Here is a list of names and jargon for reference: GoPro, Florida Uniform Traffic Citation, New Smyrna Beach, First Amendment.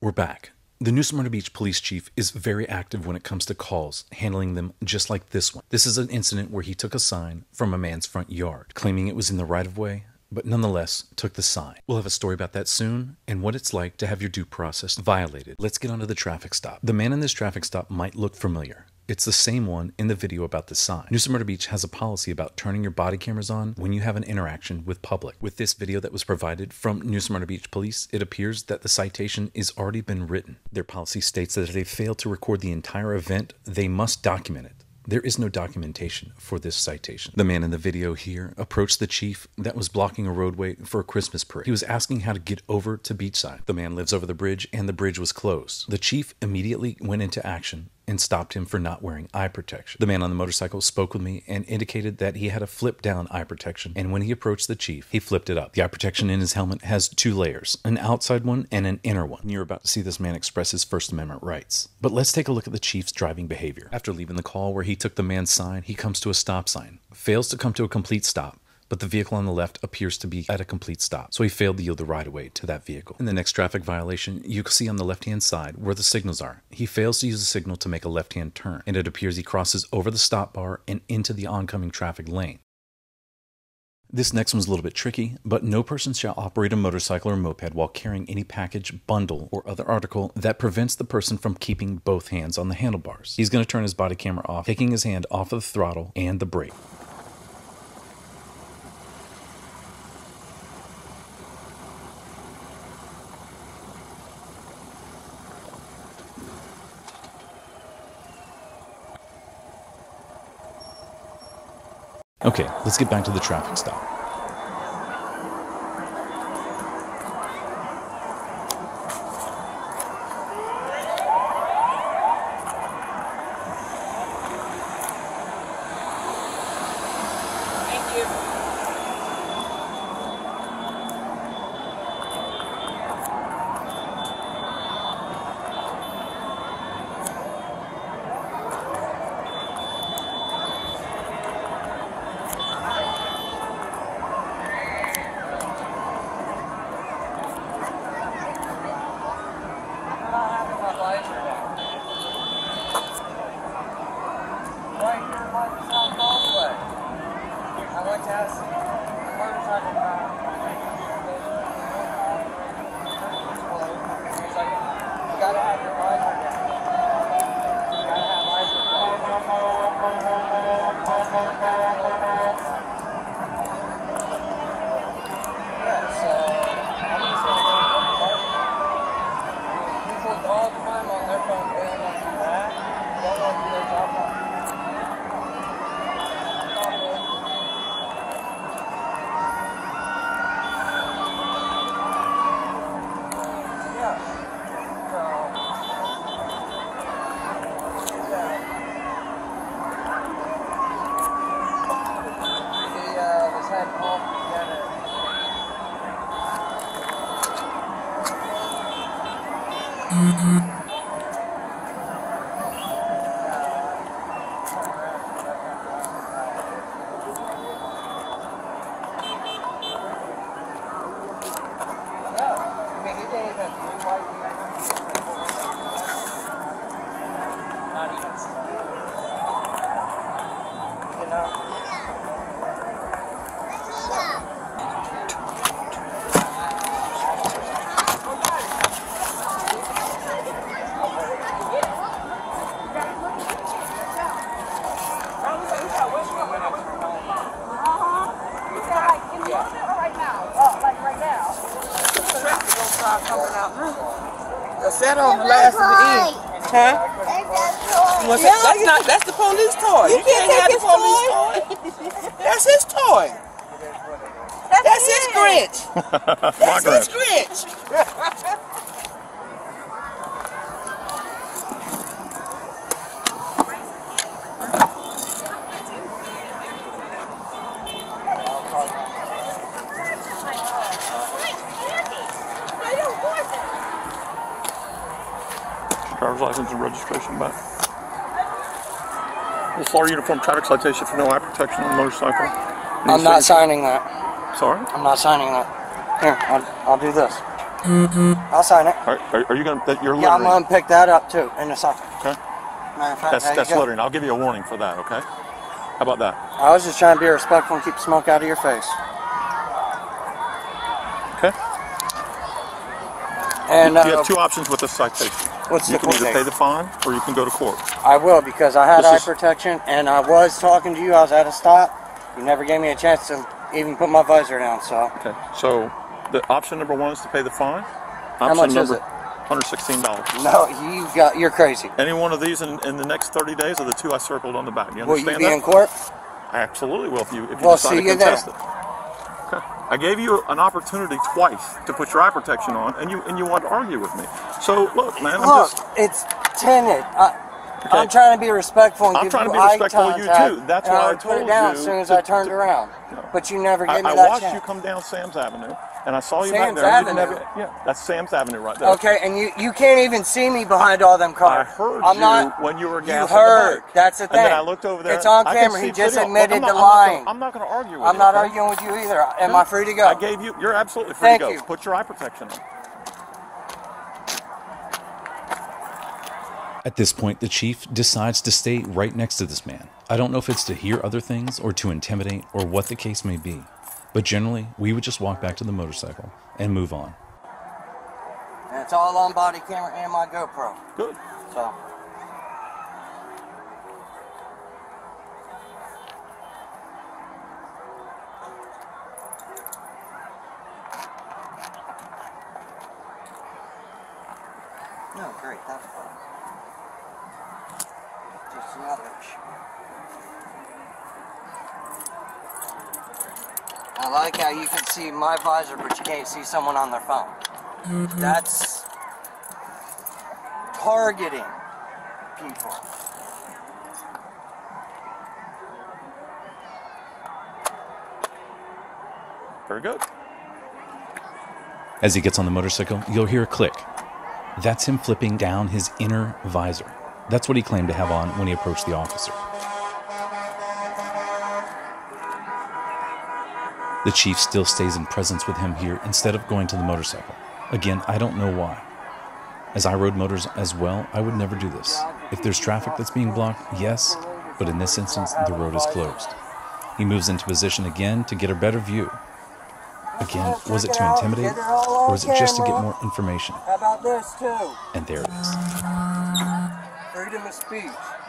We're back. The New Smyrna Beach police chief is very active when it comes to calls, handling them just like this one. This is an incident where he took a sign from a man's front yard, claiming it was in the right-of-way, but nonetheless took the sign. We'll have a story about that soon and what it's like to have your due process violated. Let's get onto the traffic stop. The man in this traffic stop might look familiar. It's the same one in the video about the sign. New Smyrna Beach has a policy about turning your body cameras on when you have an interaction with public. With this video that was provided from New Smyrna Beach Police, it appears that the citation is already been written. Their policy states that if they fail to record the entire event, they must document it. There is no documentation for this citation. The man in the video here approached the chief that was blocking a roadway for a Christmas parade. He was asking how to get over to beachside. The man lives over the bridge and the bridge was closed. The chief immediately went into action and stopped him for not wearing eye protection. The man on the motorcycle spoke with me and indicated that he had a flip down eye protection, and when he approached the chief, he flipped it up. The eye protection in his helmet has two layers, an outside one and an inner one. And you're about to see this man express his First Amendment rights. But let's take a look at the chief's driving behavior. After leaving the call where he took the man's sign, he comes to a stop sign, fails to come to a complete stop, but the vehicle on the left appears to be at a complete stop, so he failed to yield the right-of-way to that vehicle. In the next traffic violation, you can see on the left-hand side where the signals are. He fails to use the signal to make a left-hand turn, and it appears he crosses over the stop bar and into the oncoming traffic lane. This next one's a little bit tricky, but no person shall operate a motorcycle or moped while carrying any package, bundle, or other article that prevents the person from keeping both hands on the handlebars. He's going to turn his body camera off, taking his hand off of the throttle and the brake. Okay, let's get back to the traffic stop. Thank you. That don't last in the end. Huh? That's the police toy. You can't have the police toy. That's his toy. That's his Grinch. That's his Grinch. Driver's license and registration back. The Florida Uniform Traffic Citation for no eye protection on a motorcycle. I'm not signing that. Sorry? I'm not signing that. Here, I'll do this. I'll sign it. Are you going to, you're littering? Yeah, I'm going to pick that up too in a second. Okay. Matter of fact, that's littering. I'll give you a warning for that, okay? How about that? I was just trying to be respectful and keep the smoke out of your face. Okay. And you have two options with this citation. What's the court date? You can either pay the fine or you can go to court. I will, because I had eye protection and I was talking to you. I was at a stop. You never gave me a chance to even put my visor down, so. Okay. So the option number one is to pay the fine. Option How much number is it? $116. No, you're crazy. Any one of these in the next 30 days are the two I circled on the back. You understand that? Will you be in court? I absolutely will if you decide to contest it. Okay. I gave you an opportunity twice to put your eye protection on, and you want to argue with me. So look, man, it's tinted. I'm trying to be respectful. I'm trying to be respectful of you too. That's why I told you. I put it down as soon as I turned around. But you never gave me that chance. I watched you come down Sam's Avenue. And I saw you back there. Yeah, that's Sam's Avenue right there. Okay, and you can't even see me behind all them cars. I heard you when you were gassing. You heard. That's the thing. And then I looked over there. It's on camera. He just admitted to lying. I'm not going to argue with you. I'm not arguing with you either. Am I free to go? I gave you. You're absolutely free to go. Thank you. Put your eye protection on. At this point, the chief decides to stay right next to this man. I don't know if it's to hear other things or to intimidate or what the case may be. But generally, we would just walk back to the motorcycle and move on. And it's all on body camera and my GoPro. Good. So. No, great. That's fun. Just another issue. I like how you can see my visor, but you can't see someone on their phone. Mm-hmm. That's targeting people. Very good. As he gets on the motorcycle, you'll hear a click. That's him flipping down his inner visor. That's what he claimed to have on when he approached the officer. The chief still stays in presence with him here instead of going to the motorcycle. Again, I don't know why. As I rode motors as well, I would never do this. If there's traffic that's being blocked, yes, but in this instance, the road is closed. He moves into position again to get a better view. Again, was it to intimidate, or was it just to get more information? How about this too? And there it is. Freedom of speech.